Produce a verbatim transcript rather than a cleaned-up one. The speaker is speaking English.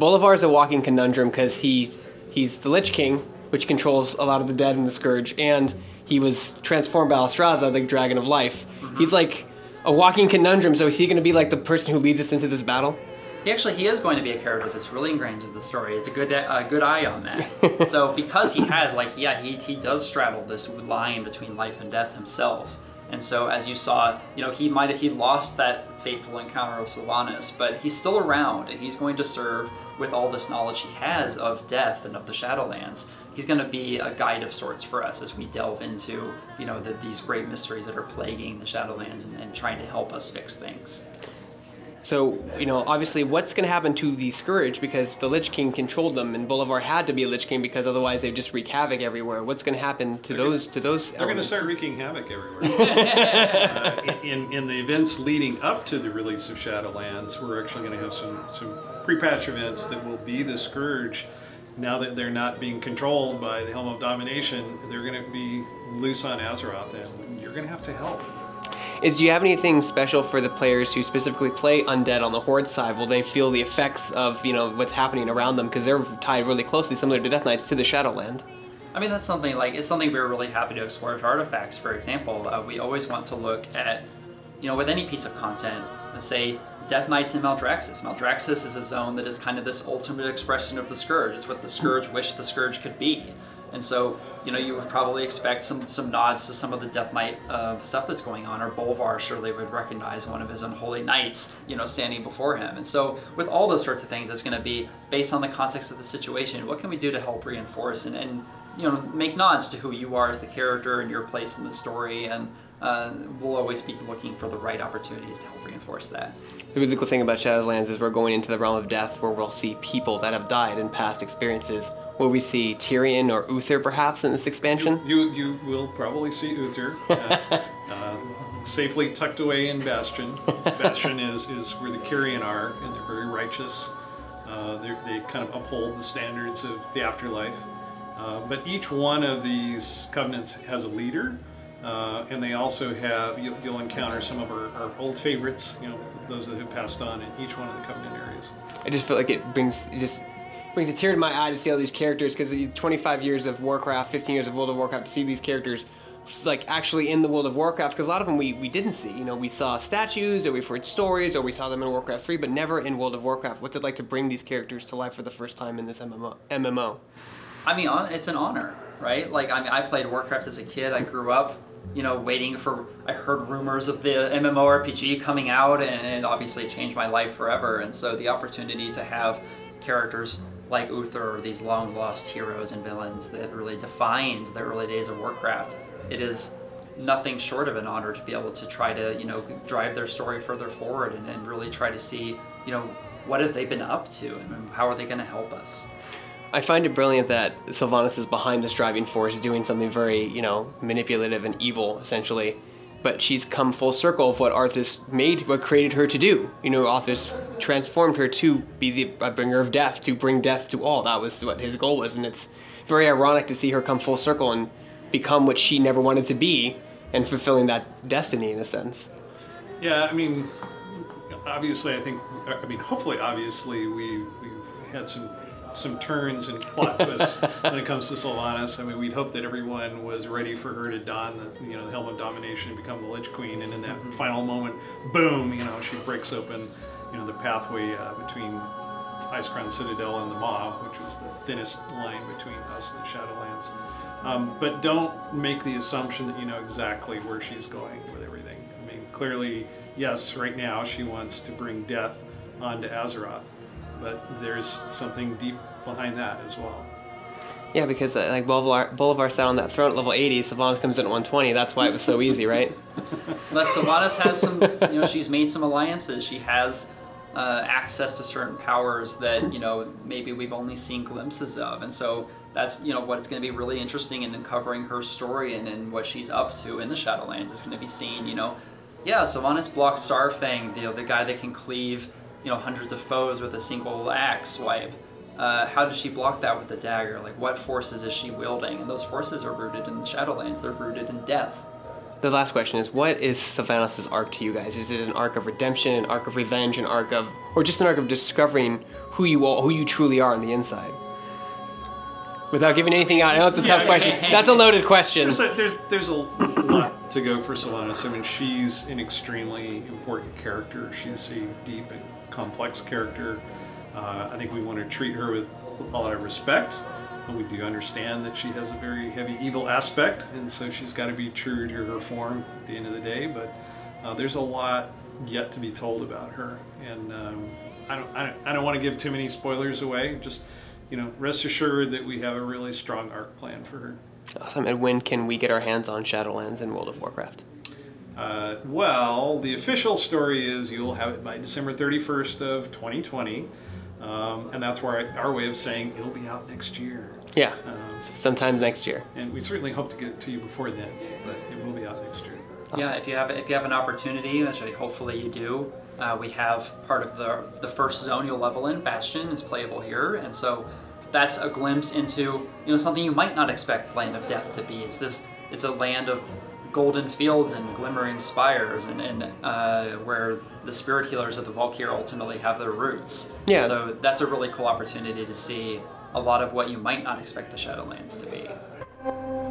Bolvar's a walking conundrum because he he's the Lich King, which controls a lot of the dead and the Scourge, and he was transformed by Alexstrasza, the Dragon of Life. Mm-hmm. He's like a walking conundrum, so is he going to be like the person who leads us into this battle? He actually, he is going to be a character that's really ingrained in the story. It's a good, uh, good eye on that. So because he has, like, yeah, he, he does straddle this line between life and death himself. And so as you saw, you know, he might have, he lost that fateful encounter with Sylvanas, but he's still around, and he's going to serve with all this knowledge he has of death and of the Shadowlands. He's going to be a guide of sorts for us as we delve into, you know, the, these great mysteries that are plaguing the Shadowlands and, and trying to help us fix things. So, you know, obviously what's going to happen to the Scourge, because the Lich King controlled them and Bolvar had to be a Lich King because otherwise they'd just wreak havoc everywhere. What's going to happen to they're those gonna, to those They're going to start wreaking havoc everywhere. uh, in, in the events leading up to the release of Shadowlands, we're actually going to have some, some pre-patch events that will be the Scourge. Now that they're not being controlled by the Helm of Domination, they're going to be loose on Azeroth, and you're going to have to help. Is, do you have anything special for the players who specifically play Undead on the Horde side? Will they feel the effects of, you know, what's happening around them? Because they're tied really closely, similar to Death Knights, to the Shadowland. I mean, that's something, like, it's something we were really happy to explore with artifacts, for example. Uh, we always want to look at, you know, with any piece of content, let's say Death Knights and Maldraxxus. Maldraxxus is a zone that is kind of this ultimate expression of the Scourge. It's what the Scourge wished the Scourge could be. And so, you know, you would probably expect some, some nods to some of the Death Knight uh, stuff that's going on, or Bolvar surely would recognize one of his unholy knights, you know, standing before him. And so with all those sorts of things, it's going to be based on the context of the situation. What can we do to help reinforce and, and you know, make nods to who you are as the character and your place in the story? And uh, we'll always be looking for the right opportunities to help reinforce that. The really cool thing about Shadowlands is we're going into the realm of death, where we'll see people that have died in past experiences. Will we see Tyrion or Uther, perhaps, in this expansion? You you, you will probably see Uther, uh, uh, safely tucked away in Bastion. Bastion is, is where the Kyrian are, and they're very righteous. Uh, they're, they kind of uphold the standards of the afterlife. Uh, but each one of these covenants has a leader, uh, and they also have, you'll, you'll encounter some of our, our old favorites, you know, those that have passed on in each one of the covenant areas. I just feel like it brings, it just... brings a tear to my eye to see all these characters, because twenty-five years of Warcraft, fifteen years of World of Warcraft, to see these characters like actually in the World of Warcraft, because a lot of them we, we didn't see. You know, we saw statues, or we've heard stories, or we saw them in Warcraft three, but never in World of Warcraft. What's it like to bring these characters to life for the first time in this M M O? I mean, it's an honor, right? Like, I mean, I played Warcraft as a kid, I grew up, you know, waiting for, I heard rumors of the M M O R P G coming out, and it obviously changed my life forever. And so the opportunity to have characters like Uther, or these long lost heroes and villains that really defines the early days of Warcraft, it is nothing short of an honor to be able to try to, you know, drive their story further forward and, and really try to see, you know, what have they been up to and how are they going to help us. I find it brilliant that Sylvanas is behind this driving force, doing something very, you know, manipulative and evil, essentially, but she's come full circle of what Arthas made, what created her to do. You know, Arthas transformed her to be the uh, bringer of death, to bring death to all. That was what his goal was, and it's very ironic to see her come full circle and become what she never wanted to be, and fulfilling that destiny in a sense. Yeah, I mean, obviously, I think, I mean, hopefully, obviously, we, we've had some some turns and plot twists when it comes to Sylvanas. I mean, we'd hope that everyone was ready for her to don the, you know, the Helm of Domination and become the Lich Queen, and in that mm-hmm. final moment, boom, you know, she breaks open, you know, the pathway uh, between Icecrown Citadel and the Maw, which was the thinnest line between us and the Shadowlands. Um, but don't make the assumption that you know exactly where she's going with everything. I mean, clearly, yes, right now she wants to bring death onto Azeroth, but there's something deep behind that as well. Yeah, because uh, like Bolvar, Bolvar sat on that throne at level eighty, Sylvanas comes in at one twenty, that's why it was so easy, right? Unless Sylvanas has some, you know, she's made some alliances, she has uh, access to certain powers that, you know, maybe we've only seen glimpses of, and so that's, you know, what's going to be really interesting in uncovering her story and, and what she's up to in the Shadowlands is going to be seen, you know, yeah, Sylvanas blocked Sarfang, the, the guy that can cleave, you know, hundreds of foes with a single axe swipe. Uh, how did she block that with a dagger? Like, what forces is she wielding? And those forces are rooted in the Shadowlands. They're rooted in death. the last question is, what is Sylvanas' arc to you guys? Is it an arc of redemption, an arc of revenge, an arc of, or just an arc of discovering who you all, who you truly are on the inside? Without giving anything out, I know it's a yeah, tough question. That's a loaded question. There's a, there's, there's a lot to go for Sylvanas. I mean, she's an extremely important character. She's a deep and complex character. Uh, I think we want to treat her with a lot of respect, but we do understand that she has a very heavy evil aspect, and so she's got to be true to her form at the end of the day. But uh, there's a lot yet to be told about her, and um, I don't, I don't, I don't want to give too many spoilers away. Just, you know, rest assured that we have a really strong arc plan for her. Awesome. And when can we get our hands on Shadowlands and World of Warcraft? Uh, well, the official story is you'll have it by December thirty-first of twenty twenty, um, and that's where I, our way of saying it'll be out next year. Yeah, um, so sometime so, next year. And we certainly hope to get it to you before then, but it will be out next year. Awesome. Yeah, if you have if you have an opportunity, which hopefully you do, uh, we have part of the the first zone you'll level in, Bastion, is playable here, and so that's a glimpse into, you know, something you might not expect Land of Death to be. It's this it's a land of golden fields and glimmering spires, and, and uh, where the spirit healers of the Val'kyr ultimately have their roots. Yeah. So that's a really cool opportunity to see a lot of what you might not expect the Shadowlands to be.